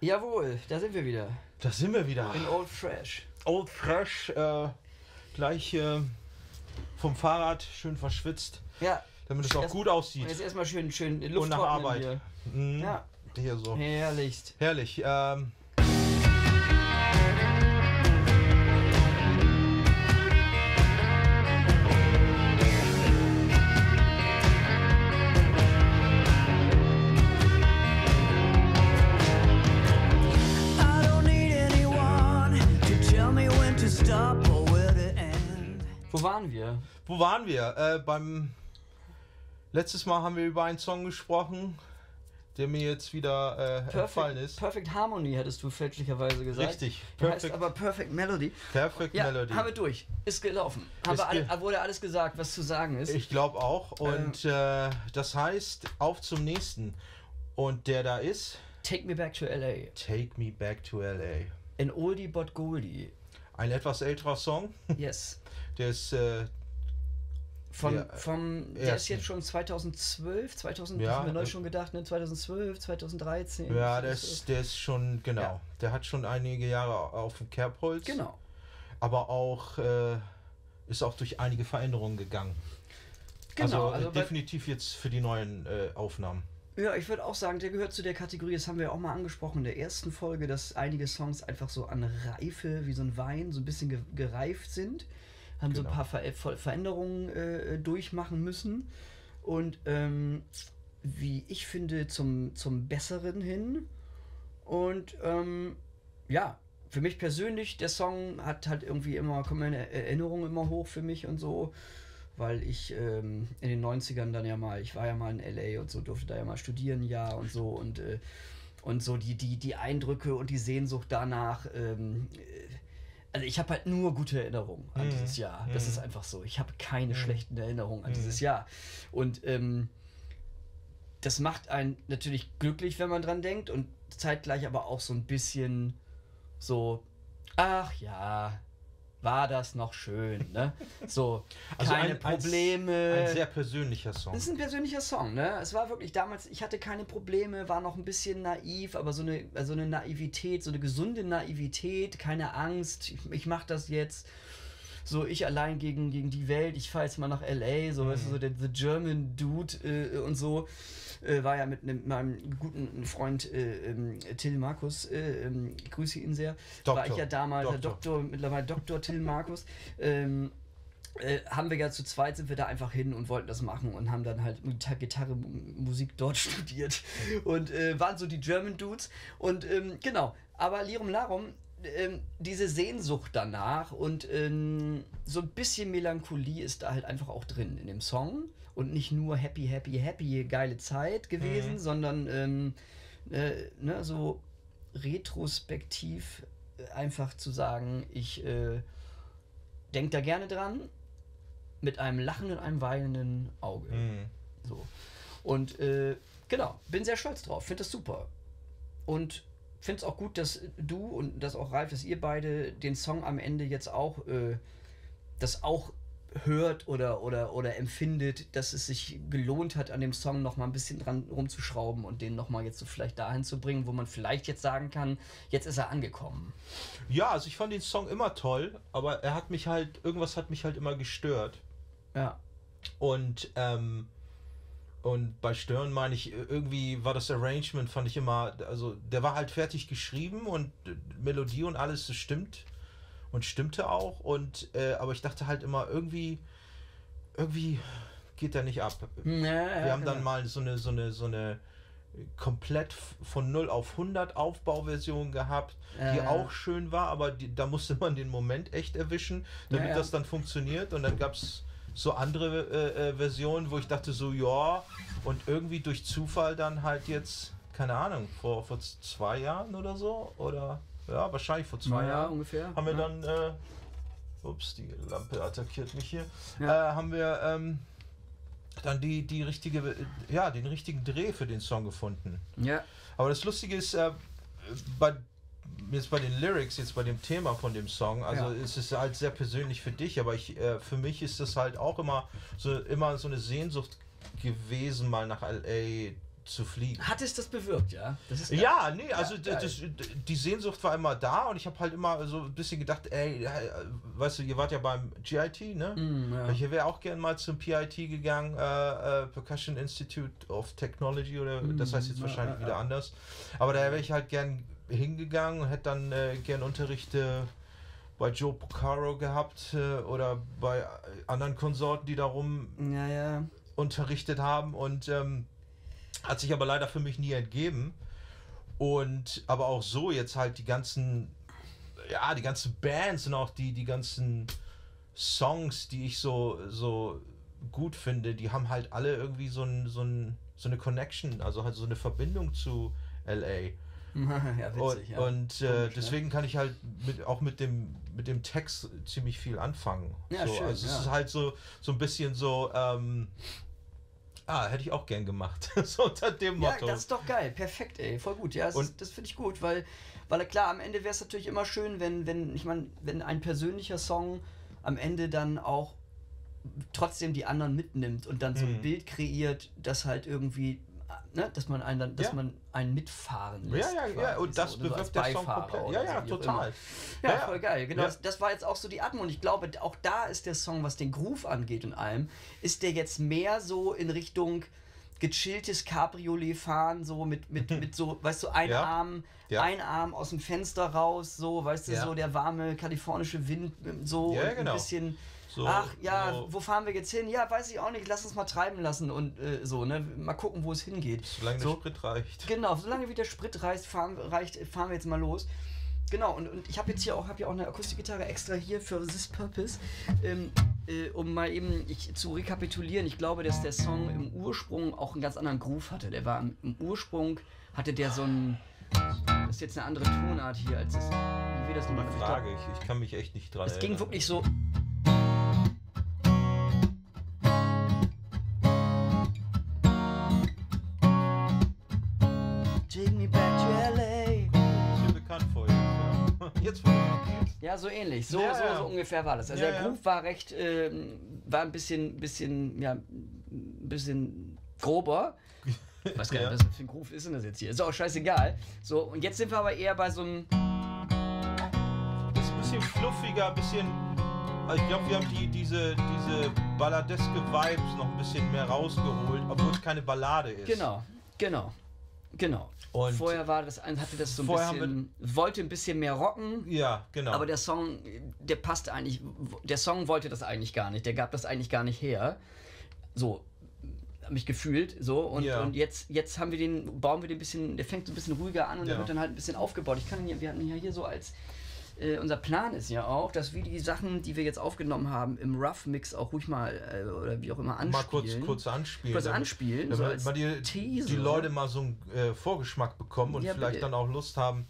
Jawohl, da sind wir wieder. Da sind wir wieder. In Old Fresh. Old Fresh, gleich vom Fahrrad, schön verschwitzt. Ja. Damit es auch gut aussieht. Und jetzt erstmal schön Luft und nach Arbeit. Hier. Mhm. Ja. Hier so. Herrlichst. Herrlich. Wo waren wir? Wo waren wir? Beim letztes Mal haben wir über einen Song gesprochen, der mir jetzt wieder entfallen ist. Perfect Harmony hattest du fälschlicherweise gesagt. Richtig. Perfect. Heißt aber Perfect Melody. Perfect Melody. Haben wir durch. Ist gelaufen. Wurde alles gesagt, was zu sagen ist. Ich glaube auch. Und das heißt, auf zum nächsten. Und der da ist... Take Me Back to L.A. Take Me Back to L.A. An Oldie But Goldie. Ein etwas älterer Song. Yes. Der ist... der ist jetzt schon 2012, haben wir neu schon gedacht, ne? 2012, 2013. Ja, der ist schon, genau. Ja. Der hat schon einige Jahre auf dem Kerbholz. Genau. Aber auch, ist auch durch einige Veränderungen gegangen. Genau. Also definitiv jetzt für die neuen Aufnahmen. Ja, ich würde auch sagen, der gehört zu der Kategorie, das haben wir ja auch mal angesprochen in der ersten Folge, dass einige Songs einfach so an Reife, wie so ein Wein, so ein bisschen gereift sind. Haben so ein paar Veränderungen durchmachen müssen. Und wie ich finde, zum Besseren hin. Und für mich persönlich, der Song hat halt irgendwie immer, kommen meine Erinnerungen immer hoch für mich und so. Weil ich in den 90ern dann ja mal, ich war ja mal in L.A. und so, durfte da ja mal studieren, ja und so. Und so die Eindrücke und die Sehnsucht danach... Also ich habe halt nur gute Erinnerungen an dieses Jahr. Das ist einfach so. Ich habe keine schlechten Erinnerungen an dieses Jahr. Und das macht einen natürlich glücklich, wenn man dran denkt. Und zeitgleich aber auch so ein bisschen so, ach ja, war das noch schön, ne? So, also keine Probleme. Ein sehr persönlicher Song. Das ist ein persönlicher Song, ne? Es war wirklich damals, ich hatte keine Probleme, war noch ein bisschen naiv, aber so eine Naivität, so eine gesunde Naivität, keine Angst, ich mach das jetzt, so ich allein gegen die Welt, ich fahr jetzt mal nach L.A., so, weißt du, so der The German Dude und so. War ja mit meinem guten Freund Till Markus, ich grüße ihn sehr, war ich ja damals, mittlerweile Doktor Till Markus, haben wir ja zu zweit, sind wir da einfach hin und wollten das machen und haben dann halt Gitarre, Musik dort studiert und waren so die German Dudes und genau, aber Lirum Larum, diese Sehnsucht danach und so ein bisschen Melancholie ist da halt einfach auch drin in dem Song und nicht nur happy, happy, happy, geile Zeit gewesen, sondern so retrospektiv einfach zu sagen, ich denke da gerne dran mit einem lachenden, einem weinenden Auge. So. Und genau, bin sehr stolz drauf, finde das super. Und finde es auch gut, dass du und das auch Ralf, dass ihr beide den Song am Ende jetzt auch das auch hört oder empfindet, dass es sich gelohnt hat, an dem Song noch mal ein bisschen dran rumzuschrauben und den noch mal jetzt so vielleicht dahin zu bringen, wo man vielleicht jetzt sagen kann, jetzt ist er angekommen. Ja, also ich fand den Song immer toll, aber er hat mich halt, irgendwas hat mich halt immer gestört. Ja. Und bei Stören meine ich, irgendwie war das Arrangement, fand ich immer, also der war halt fertig geschrieben und Melodie und alles, das stimmt und stimmte auch und aber ich dachte halt immer, irgendwie geht der nicht ab. Wir haben dann mal so eine komplett von 0 auf 100 Aufbauversion gehabt, die auch schön war, aber da musste man den Moment echt erwischen, damit das dann funktioniert und dann gab es so andere Versionen, wo ich dachte so, ja, und irgendwie durch Zufall dann halt jetzt, keine Ahnung, vor 2 Jahren oder so, oder, ja, wahrscheinlich vor 2 Jahren ungefähr, haben wir dann, ups, die Lampe attackiert mich hier, haben wir dann die richtige, ja, den richtigen Dreh für den Song gefunden. Ja. Aber das Lustige ist, jetzt bei den Lyrics, jetzt bei dem Thema von dem Song, also es ist halt sehr persönlich für dich, aber für mich ist das halt auch immer so eine Sehnsucht gewesen, mal nach L.A. zu fliegen. Hat es das bewirkt, ja? Das ist ja, nee, also ja, die Sehnsucht war immer da und ich habe halt immer so ein bisschen gedacht, ey, weißt du, ihr wart ja beim GIT, ne? Mm, ja. Ich wäre auch gerne mal zum PIT gegangen, Percussion Institute of Technology, oder das heißt jetzt wahrscheinlich wieder anders. Aber da wäre ich halt gern hingegangen und hätte dann gern Unterrichte bei Joe Boccaro gehabt oder bei anderen Konsorten, die darum unterrichtet haben, und hat sich aber leider für mich nie entgeben. Und aber auch so jetzt halt die ganzen, ja, die ganzen Bands und auch die ganzen Songs, die ich so gut finde, die haben halt alle irgendwie so eine Connection, also halt so eine Verbindung zu L.A. Ja, witzig, und komisch, deswegen kann ich halt mit dem Text ziemlich viel anfangen. Ja, so, schön, also es ist halt so ein bisschen so, hätte ich auch gern gemacht, so unter dem Motto. Ja, das ist doch geil, perfekt, ey, voll gut, ja, das finde ich gut, weil klar, am Ende wäre es natürlich immer schön, wenn ein persönlicher Song am Ende dann auch trotzdem die anderen mitnimmt und dann so ein Bild kreiert, das halt irgendwie, ne, dass man einen mitfahren lässt. Ja, ja, ja, und das bewirkt der Song komplett. Ja, ja, total. Ja, ja, voll geil. Genau, ja. Das war jetzt auch so die Atmung. Und ich glaube, auch da ist der Song, was den Groove angeht und allem, ist der jetzt mehr so in Richtung gechilltes Cabriolet-Fahren, so mit so, weißt du, ein Arm aus dem Fenster raus, so, weißt du, so der warme kalifornische Wind, so ein bisschen. So, ach ja, so, wo fahren wir jetzt hin? Ja, weiß ich auch nicht, lass uns mal treiben lassen und so, ne? Mal gucken, wo es hingeht. Solange der Sprit reicht. Genau, solange wie der Sprit fahren wir jetzt mal los. Genau, und ich habe jetzt hier auch, eine Akustikgitarre extra hier für this purpose, um mal eben zu rekapitulieren. Ich glaube, dass der Song im Ursprung auch einen ganz anderen Groove hatte. Der war im Ursprung, hatte der so ein... Das ist jetzt eine andere Tonart hier, als das... Wie das nochmal Frage, ich kann mich echt nicht dran erinnern. Es ging wirklich so... Ja, so ähnlich, so ungefähr war das. Also der Groove war recht, war ein bisschen grober. Ich weiß gar nicht, was für ein Groove ist denn das jetzt hier? Ist auch scheißegal. So, und jetzt sind wir aber eher bei so einem... Das ist ein bisschen fluffiger, ein bisschen... Also ich glaube, wir haben diese balladeske Vibes noch ein bisschen mehr rausgeholt, obwohl es keine Ballade ist. Genau. Und vorher war das, hatte das so ein bisschen, wollte ein bisschen mehr rocken. Ja, genau. Aber der Song, der Song wollte das eigentlich gar nicht. Der gab das eigentlich gar nicht her. So, habe ich gefühlt. So, und jetzt haben wir bauen wir den ein bisschen, der fängt so ein bisschen ruhiger an und der wird dann halt ein bisschen aufgebaut. Wir hatten ja hier so als, unser Plan ist ja auch, dass wir die Sachen, die wir jetzt aufgenommen haben, im Rough-Mix auch ruhig mal oder wie auch immer anspielen. Mal kurz anspielen. Damit so die Leute mal so einen Vorgeschmack bekommen und vielleicht dann auch Lust haben,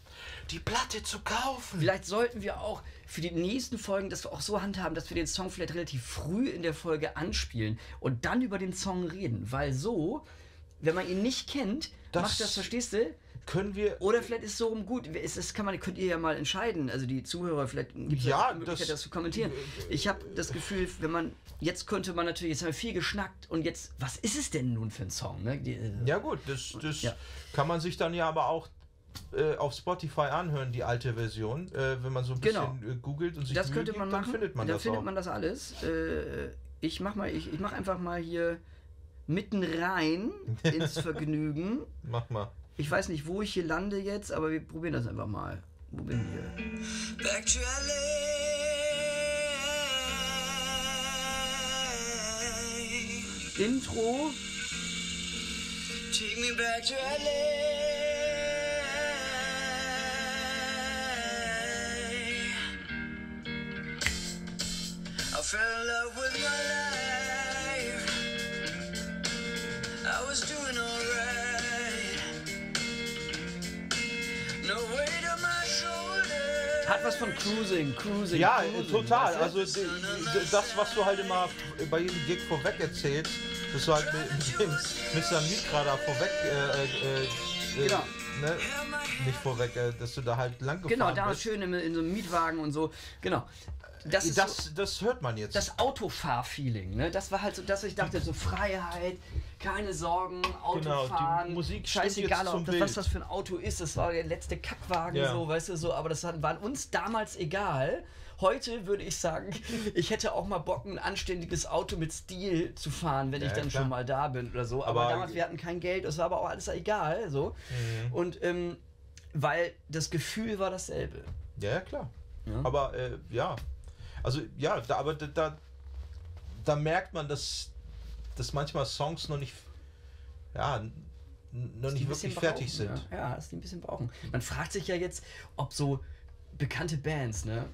die Platte zu kaufen. Vielleicht sollten wir auch für die nächsten Folgen das auch so handhaben, dass wir den Song vielleicht relativ früh in der Folge anspielen und dann über den Song reden. Weil so, wenn man ihn nicht kennt, macht das, verstehst du? Können wir... Oder vielleicht ist es so rum gut. Könnt ihr ja mal entscheiden. Also die Zuhörer, vielleicht gibt es die Möglichkeit, das zu kommentieren. Ich habe das Gefühl, jetzt könnte man natürlich... Jetzt haben wir viel geschnackt und jetzt... Was ist es denn nun für ein Song? Ne? Ja gut, das kann man sich dann ja aber auch auf Spotify anhören, die alte Version. Wenn man so ein bisschen googelt und sich das könnte man machen, dann findet man das alles. Ich mach einfach mal hier mitten rein ins Vergnügen. Mach mal. Ich weiß nicht, wo ich hier lande jetzt, aber wir probieren das einfach mal. Wo bin ich? Back to LA. Intro. Take me back to LA. I fell in love with my life. I was doing all right. Hat was von Cruising. Ja, total. Also das, was du halt immer bei jedem Gig vorweg erzählst, dass du halt mit dem Mr. Mikra da vorweg, ne? Nicht vorweg, dass du da halt lang gefahren bist. Genau, da schön in so einem Mietwagen und so. Genau. Das hört man jetzt. Das Autofahr-Feeling, ne? Das war halt so, dass ich dachte, so Freiheit, keine Sorgen, Autofahren, genau, Musik, scheißegal, ob das, was das für ein Auto ist, das war der letzte Kackwagen, ja, so, weißt du, so, aber das war uns damals egal. Heute würde ich sagen, ich hätte auch mal Bock, ein anständiges Auto mit Stil zu fahren, wenn ich dann schon mal da bin oder so, aber damals, wir hatten kein Geld, es war aber auch alles egal, so, und weil das Gefühl war dasselbe. Ja, klar, ja. Aber ja, also ja, da merkt man, dass manchmal Songs noch nicht, ja, noch nicht wirklich fertig sind. Ja, dass die ein bisschen brauchen. Man fragt sich ja jetzt, ob so bekannte Bands, ne,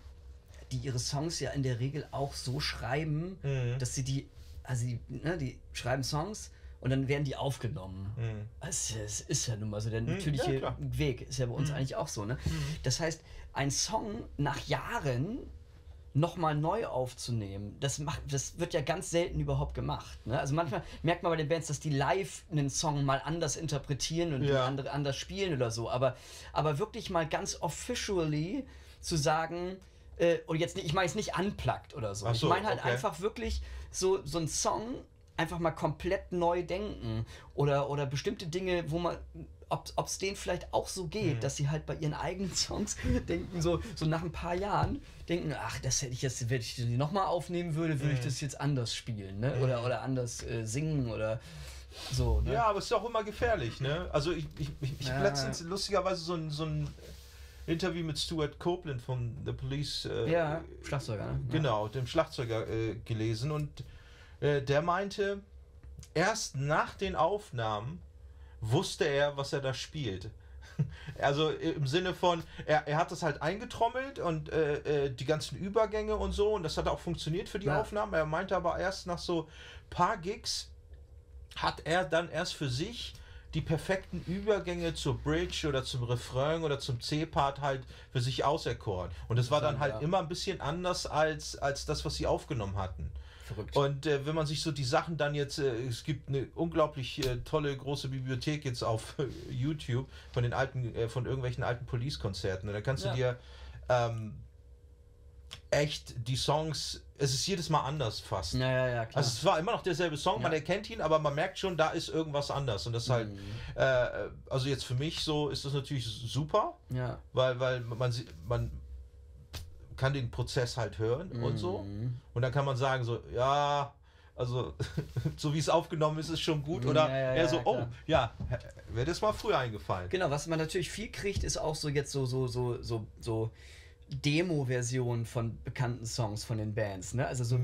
die ihre Songs ja in der Regel auch so schreiben, dass sie die schreiben Songs und dann werden die aufgenommen. Also, das ist ja nun mal so der natürliche Weg. Ist ja bei uns eigentlich auch so, ne? Das heißt, ein Song nach Jahren nochmal neu aufzunehmen, das wird ja ganz selten überhaupt gemacht. Ne? Also manchmal merkt man bei den Bands, dass die live einen Song mal anders interpretieren und anders spielen oder so, aber wirklich mal ganz officially zu sagen, und jetzt, ich meine jetzt nicht unplugged oder so, ich meine halt einfach wirklich so einen Song einfach mal komplett neu denken oder bestimmte Dinge, wo man, ob es denen vielleicht auch so geht, dass sie halt bei ihren eigenen Songs denken, so nach ein paar Jahren denken, ach, das hätte ich jetzt, wenn ich das nochmal aufnehmen würde, würde ich das jetzt anders spielen, ne? Oder anders singen oder so. Ne? Ja, aber es ist auch immer gefährlich, ne? Also ich habe letztens lustigerweise so ein Interview mit Stuart Copeland von The Police, Schlagzeuger, ne? Genau, dem Schlagzeuger gelesen, und der meinte, erst nach den Aufnahmen wusste er, was er da spielt. Also im Sinne von, er hat das halt eingetrommelt und die ganzen Übergänge und so, und das hat auch funktioniert für die Aufnahmen. Er meinte aber, erst nach so paar Gigs hat er dann erst für sich die perfekten Übergänge zur Bridge oder zum Refrain oder zum C-Part halt für sich auserkoren. Und das war dann halt immer ein bisschen anders als das, was sie aufgenommen hatten. Verrückt. Und wenn man sich so die Sachen dann jetzt, es gibt eine unglaublich tolle große Bibliothek jetzt auf YouTube von den alten, von irgendwelchen alten Police-Konzerten. Und da kannst du dir echt die Songs, es ist jedes Mal anders fast. Ja, klar. Also es war immer noch derselbe Song, man erkennt ihn, aber man merkt schon, da ist irgendwas anders. Und das halt, also jetzt für mich so ist das natürlich super, weil man kann den Prozess halt hören und so, und dann kann man sagen so, ja, also so wie es aufgenommen ist, ist schon gut, oder wäre das mal früher eingefallen. Genau, was man natürlich viel kriegt, ist auch so jetzt so Demo-Versionen von bekannten Songs von den Bands, ne? Also so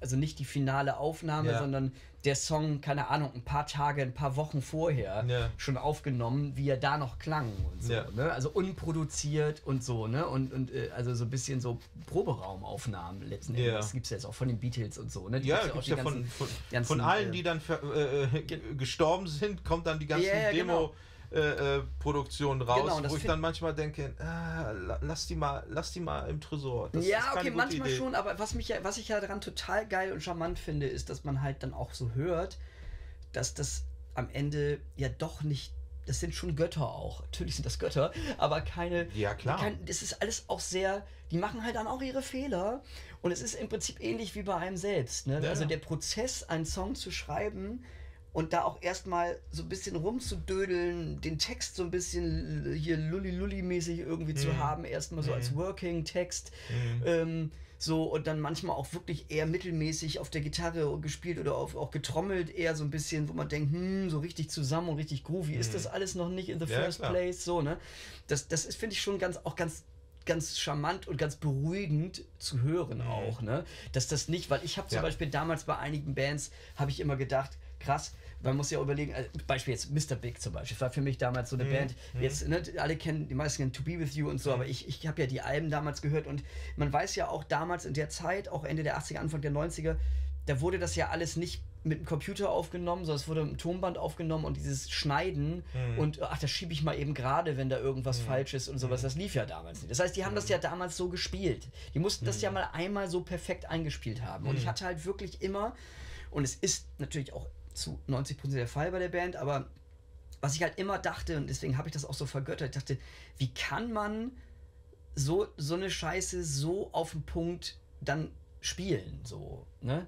also nicht die finale Aufnahme, sondern der Song, keine Ahnung, ein paar Tage, ein paar Wochen vorher schon aufgenommen, wie er da noch klang und so, ne? Also unproduziert und so, ne? Und also so ein bisschen so Proberaumaufnahmen letzten Endes. Das gibt's ja jetzt auch von den Beatles und so, ne? Die von allen, die dann gestorben sind, kommt dann die ganzen Demo. Genau. Produktion raus, genau, wo ich dann manchmal denke, lass die mal im Tresor. Das ist keine manchmal Idee. Schon, aber was ich ja daran total geil und charmant finde, ist, dass man halt dann auch so hört, dass das am Ende ja doch nicht, das sind schon Götter auch, natürlich sind das Götter, aber keine, das ist alles auch sehr, die machen halt dann auch ihre Fehler, und es ist im Prinzip ähnlich wie bei einem selbst, ne? Also der Prozess, einen Song zu schreiben, und da auch erstmal so ein bisschen rumzudödeln, den Text so ein bisschen hier lulli-lulli-mäßig irgendwie zu haben, erstmal so als Working-Text, so, und dann manchmal auch wirklich eher mittelmäßig auf der Gitarre gespielt oder auch getrommelt, eher so ein bisschen, wo man denkt, so richtig zusammen und richtig groovy ist das alles noch nicht in the first place, so, ne? Das ist, finde ich, schon ganz charmant und ganz beruhigend zu hören auch, ne? Dass das nicht, weil ich habe zum Beispiel damals bei einigen Bands, habe ich immer gedacht, krass, man muss ja überlegen, also Beispiel jetzt Mr. Big zum Beispiel, war für mich damals so eine Band, jetzt, ne, alle kennen, die meisten kennen To Be With You und so, aber ich habe ja die Alben damals gehört, und man weiß ja auch damals in der Zeit, auch Ende der 80er, Anfang der 90er, da wurde das ja alles nicht mit dem Computer aufgenommen, sondern es wurde mit dem Tonband aufgenommen, und dieses Schneiden und ach, das schiebe ich mal eben gerade, wenn da irgendwas falsch ist und sowas, das lief ja damals nicht. Das heißt, die haben das ja damals so gespielt. Die mussten das ja mal einmal so perfekt eingespielt haben. Und ich hatte halt wirklich immer, und es ist natürlich auch zu 90% der Fall bei der Band, aber was ich halt immer dachte, und deswegen habe ich das auch so vergöttert, ich dachte, wie kann man so eine Scheiße so auf den Punkt dann spielen, so, ne?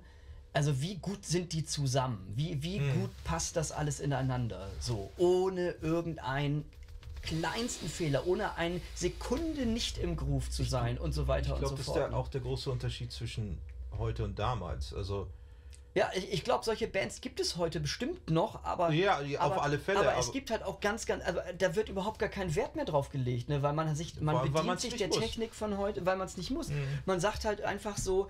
Also wie gut sind die zusammen? Wie gut passt das alles ineinander? So, ohne irgendeinen kleinsten Fehler, ohne eine Sekunde nicht im Groove zu sein und so weiter und so fort. Ich glaube, das ist ja auch der große Unterschied zwischen heute und damals. Also ja, ich glaube, solche Bands gibt es heute bestimmt noch, aber ja, auf alle Fälle. Aber es gibt halt auch ganz, also da wird überhaupt gar kein Wert mehr drauf gelegt, ne, weil man bedient sich der Technik von heute, weil man es nicht muss. Mhm. Man sagt halt einfach so,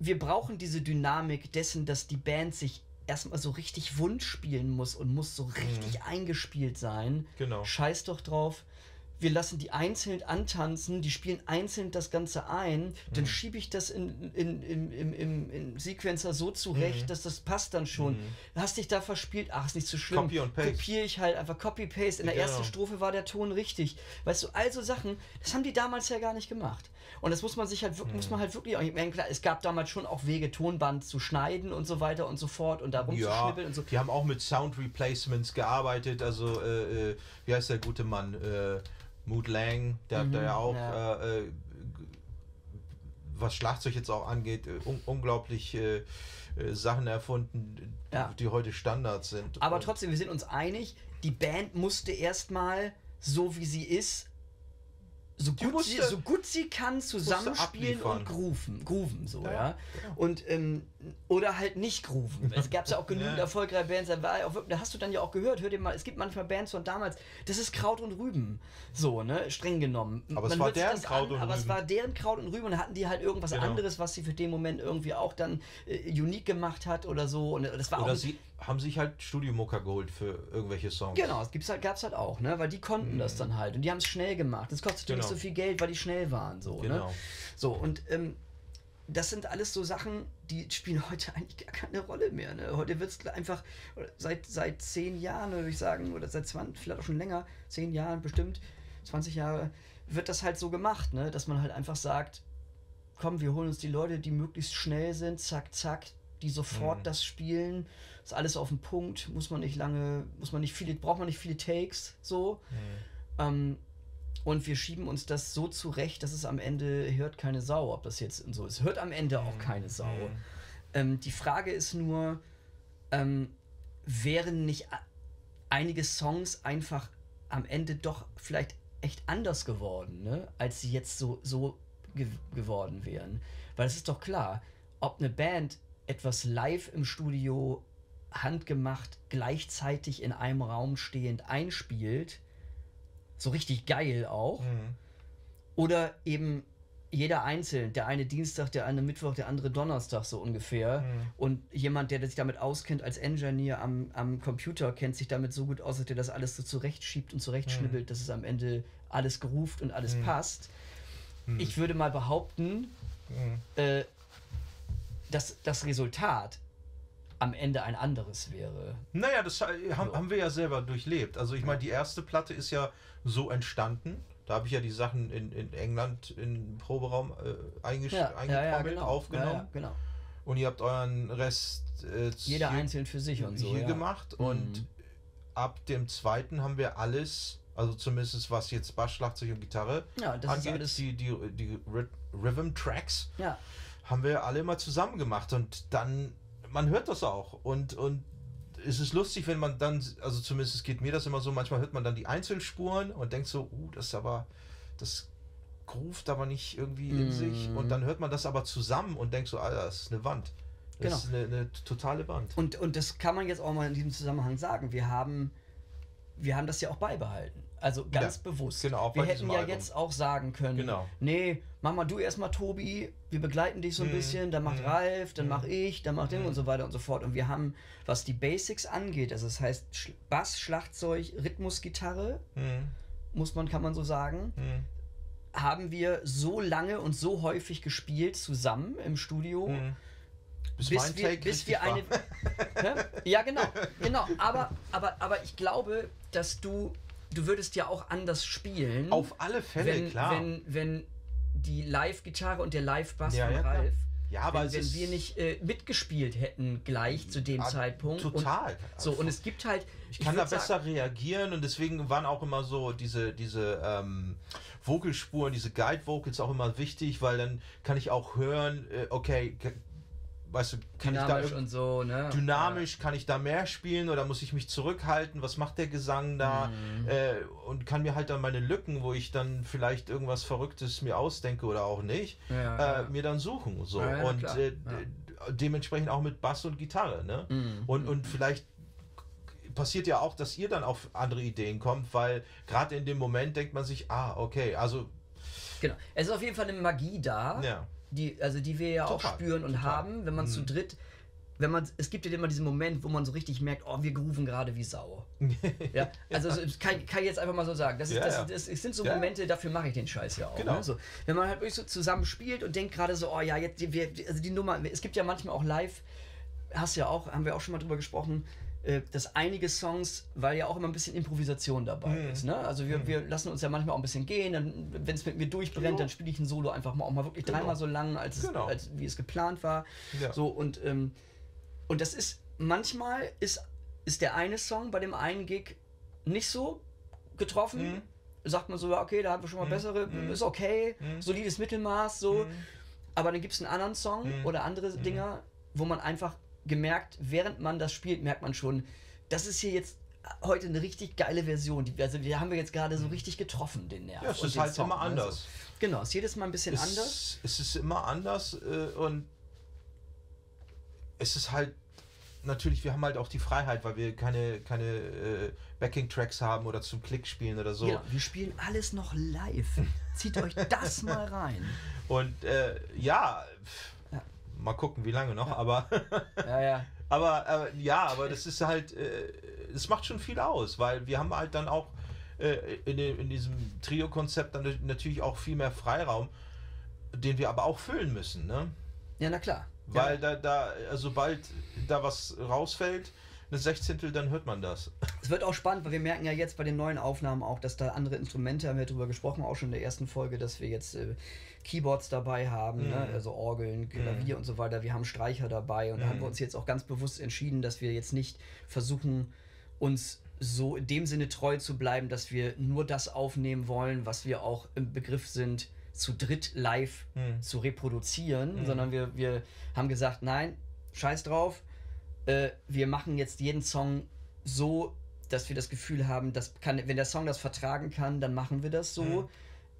wir brauchen diese Dynamik dessen, dass die Band sich erstmal so richtig wund spielen muss so richtig eingespielt sein. Genau. Scheiß doch drauf. Wir lassen die einzeln antanzen, die spielen einzeln das Ganze ein, dann schiebe ich das im Sequencer so zurecht, dass das passt dann schon. Hast dich da verspielt? Ach, ist nicht so schlimm. Copy und Paste. Kopiere ich halt einfach. Copy-Paste. In der ersten Strophe war der Ton richtig. Weißt du, also Sachen, das haben die damals ja gar nicht gemacht. Und das muss man sich halt, wirklich auch nicht merken. Klar, es gab damals schon auch Wege, Tonband zu schneiden und so weiter und so fort und da rumzuschnippeln und so. Die haben auch mit Sound-Replacements gearbeitet. Also, wie heißt der gute Mann? Mood Lang, der hat da ja auch, was Schlagzeug jetzt auch angeht, unglaublich Sachen erfunden, die heute Standard sind. Aber trotzdem, wir sind uns einig, die Band musste erstmal, so wie sie ist, so gut sie kann, zusammenspielen und grooven so, ja. Und oder halt nicht grooven. Es gab ja auch genügend erfolgreiche Bands, da hast du dann ja auch gehört, hör dir mal, es gibt manchmal Bands von damals, das ist Kraut und Rüben, so, ne, streng genommen. Aber es war deren Kraut und Rüben. Aber es war deren Kraut und Rüben und hatten die halt irgendwas anderes, was sie für den Moment irgendwie auch dann unique gemacht hat oder so. Und das war auch, sie haben sich halt Studiomucker geholt für irgendwelche Songs. Genau, das gab's halt auch, ne, weil die konnten das dann halt und die haben es schnell gemacht. Das kostet nicht so viel Geld, weil die schnell waren, so, ne? So, und das sind alles so Sachen, die spielen heute eigentlich gar keine Rolle mehr, ne? Heute wird es einfach, seit 10 Jahren, würde ich sagen, oder seit 20, vielleicht auch schon länger, 10 Jahren bestimmt, 20 Jahre, wird das halt so gemacht, ne? Dass man halt einfach sagt, komm, wir holen uns die Leute, die möglichst schnell sind, zack, zack, die sofort das spielen, ist alles auf den Punkt, braucht man nicht viele Takes, so. Und wir schieben uns das so zurecht, dass es am Ende hört keine Sau, ob das jetzt so ist. Hört am Ende auch keine Sau. Die Frage ist nur, wären nicht einige Songs einfach am Ende doch vielleicht echt anders geworden, ne? Als sie jetzt so geworden wären? Weil es ist doch klar, ob eine Band etwas live im Studio handgemacht, gleichzeitig in einem Raum stehend einspielt, so richtig geil auch, oder eben jeder einzeln, der eine Dienstag, der eine Mittwoch, der andere Donnerstag, so ungefähr, und jemand, der sich damit auskennt als Engineer am Computer, kennt sich damit so gut aus, dass der das alles so zurechtschiebt und zurechtschnibbelt, dass es am Ende alles geruft und alles passt. Ich würde mal behaupten, dass das Resultat am Ende ein anderes wäre. Naja, das haben wir ja selber durchlebt. Also ich meine, die erste Platte ist ja so entstanden. Da habe ich ja die Sachen in England im Proberaum aufgenommen. Ja, genau. Und ihr habt euren Rest jeder einzeln für sich und so hier gemacht. Und ab dem zweiten haben wir alles, also zumindest was jetzt Bass, Schlagzeug und Gitarre angeht, die Rhythm Tracks, haben wir alle immer zusammen gemacht. Und dann man hört das auch und es ist lustig, wenn man dann, also zumindest geht mir das immer so, manchmal hört man dann die Einzelspuren und denkt so, das groovt aber nicht irgendwie in sich, und dann hört man das aber zusammen und denkt so, Alter, das ist eine Wand. Das ist eine totale Wand. Und das kann man jetzt auch mal in diesem Zusammenhang sagen, wir haben das ja auch beibehalten. Also ganz bewusst. Genau, wir hätten ja jetzt auch sagen können, nee, mach mal du erstmal, Tobi, wir begleiten dich so ein bisschen, dann macht Ralf, dann mach ich, dann macht den und so weiter und so fort. Und wir haben, was die Basics angeht, also das heißt Bass, Schlagzeug, Rhythmus, Gitarre, kann man so sagen, haben wir so lange und so häufig gespielt zusammen im Studio, bis wir eine... Ja, genau. Aber ich glaube, dass du würdest ja auch anders spielen. Auf alle Fälle, klar. Wenn die Live-Gitarre und der Live-Bass von Ralf Ja, aber wenn wir nicht mitgespielt hätten gleich zu dem Zeitpunkt. Total. Und, so, und es gibt halt... Ich kann da besser reagieren und deswegen waren auch immer so diese Vocalspuren, diese Guide-Vocals auch immer wichtig, weil dann kann ich auch hören, okay, weißt du, kann dynamisch ich da und so, ne? Dynamisch, ja. Kann ich da mehr spielen oder muss ich mich zurückhalten? Was macht der Gesang da? Mhm. Und kann mir halt dann meine Lücken, wo ich dann vielleicht irgendwas Verrücktes mir ausdenke oder auch nicht, ja, mir dann suchen. So. Ja, und dementsprechend auch mit Bass und Gitarre. Ne? Mhm. Und vielleicht passiert ja auch, dass ihr dann auf andere Ideen kommt, weil gerade in dem Moment denkt man sich, ah, okay, also... Genau, es ist auf jeden Fall eine Magie da. Ja. Die wir ja total, auch spüren und total haben, wenn man zu dritt, es gibt ja immer diesen Moment, wo man so richtig merkt, oh, wir grooven gerade wie Sau. Ja? Also ja. Kann ich jetzt einfach mal so sagen, es sind so Momente, dafür mache ich den Scheiß ja auch. Genau. Ne? So, wenn man halt wirklich so zusammen spielt und denkt gerade so, oh ja, jetzt die Nummer, es gibt ja manchmal auch live, haben wir auch schon mal drüber gesprochen, dass einige Songs, weil ja auch immer ein bisschen Improvisation dabei ist. Ne? Also wir lassen uns ja manchmal auch ein bisschen gehen, wenn es mit mir durchbrennt, dann spiele ich ein Solo einfach mal wirklich dreimal so lang, wie es geplant war. Ja. So, und das ist, manchmal ist der eine Song bei dem einen Gig nicht so getroffen, sagt man so, okay, da hatten wir schon mal bessere, ist okay, solides Mittelmaß, so. Aber dann gibt es einen anderen Song oder andere Dinger, wo man einfach gemerkt, während man das spielt, merkt man schon, das ist hier jetzt heute eine richtig geile Version. Die haben wir jetzt gerade so richtig getroffen, den Nerv. Ja, es ist halt Song, immer anders. Also, genau, es ist jedes Mal ein bisschen anders. Es ist immer anders und es ist halt natürlich, wir haben halt auch die Freiheit, weil wir keine Backing-Tracks haben oder zum Klick spielen oder so. Ja, wir spielen alles noch live. Zieht euch das mal rein. Und mal gucken, wie lange noch, aber aber das ist halt, es macht schon viel aus, weil wir haben halt dann auch in diesem Trio-Konzept dann natürlich auch viel mehr Freiraum, den wir aber auch füllen müssen, ne? Ja, na klar. Weil sobald da was rausfällt, eine Sechzehntel, dann hört man das. Es wird auch spannend, weil wir merken ja jetzt bei den neuen Aufnahmen auch, dass da andere Instrumente, haben wir drüber gesprochen, auch schon in der ersten Folge, dass wir jetzt Keyboards dabei haben, ne? Also Orgeln, Klavier und so weiter. Wir haben Streicher dabei und da haben wir uns jetzt auch ganz bewusst entschieden, dass wir jetzt nicht versuchen, uns so in dem Sinne treu zu bleiben, dass wir nur das aufnehmen wollen, was wir auch im Begriff sind, zu dritt live zu reproduzieren, sondern wir haben gesagt, nein, scheiß drauf, wir machen jetzt jeden Song so, dass wir das Gefühl haben, wenn der Song das vertragen kann, dann machen wir das so.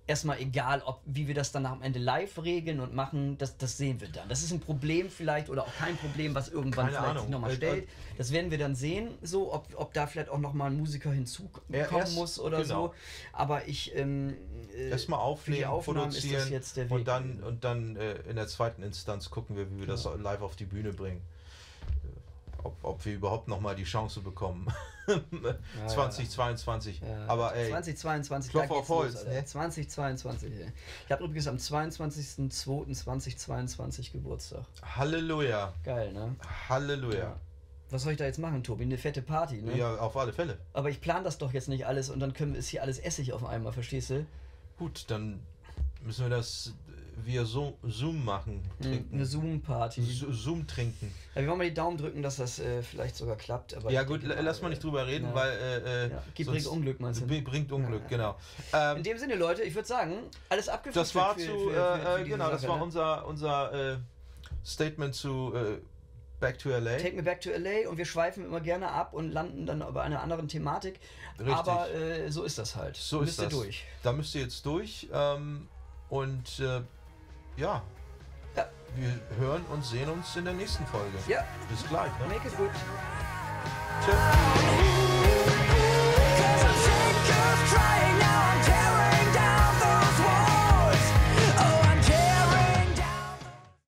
Erstmal egal, wie wir das dann am Ende live regeln und machen, das sehen wir dann. Das ist ein Problem vielleicht oder auch kein Problem, was irgendwann sich nochmal stellt. Das werden wir dann sehen, so, ob da vielleicht auch nochmal ein Musiker hinzukommen muss oder so. Aber erstmal aufnehmen, produzieren ist das jetzt der Weg. Und dann in der zweiten Instanz gucken wir, wie wir das live auf die Bühne bringen. Ob wir überhaupt noch mal die Chance bekommen. 2022. Ja. Aber ey, 2022, Klopf auf Holz. 2022. Ich habe übrigens am 22.02.2022 Geburtstag. Halleluja. Geil, ne? Halleluja. Ja. Was soll ich da jetzt machen, Tobi? Eine fette Party, ne? Ja, auf alle Fälle. Aber ich plane das doch jetzt nicht alles und dann ist hier alles Essig auf einmal, verstehst du? Gut, dann müssen wir das via Zoom machen. Trinken. Eine Zoom-Party. Zoom trinken. Ja, wir wollen mal die Daumen drücken, dass das vielleicht sogar klappt. Aber ja gut, lass mal nicht drüber reden, weil... bringt Unglück, meinst du? Bringt Unglück, genau. In dem Sinne, Leute, ich würde sagen, alles abgefüllt. Das war unser Statement zu... Back to L.A. Take me back to L.A. und wir schweifen immer gerne ab und landen dann bei einer anderen Thematik. Richtig. Aber so ist das halt. So ist das. Da müsst ihr jetzt durch. Wir hören und sehen uns in der nächsten Folge. Ja. Bis gleich. Ne? Make it good. Tschüss.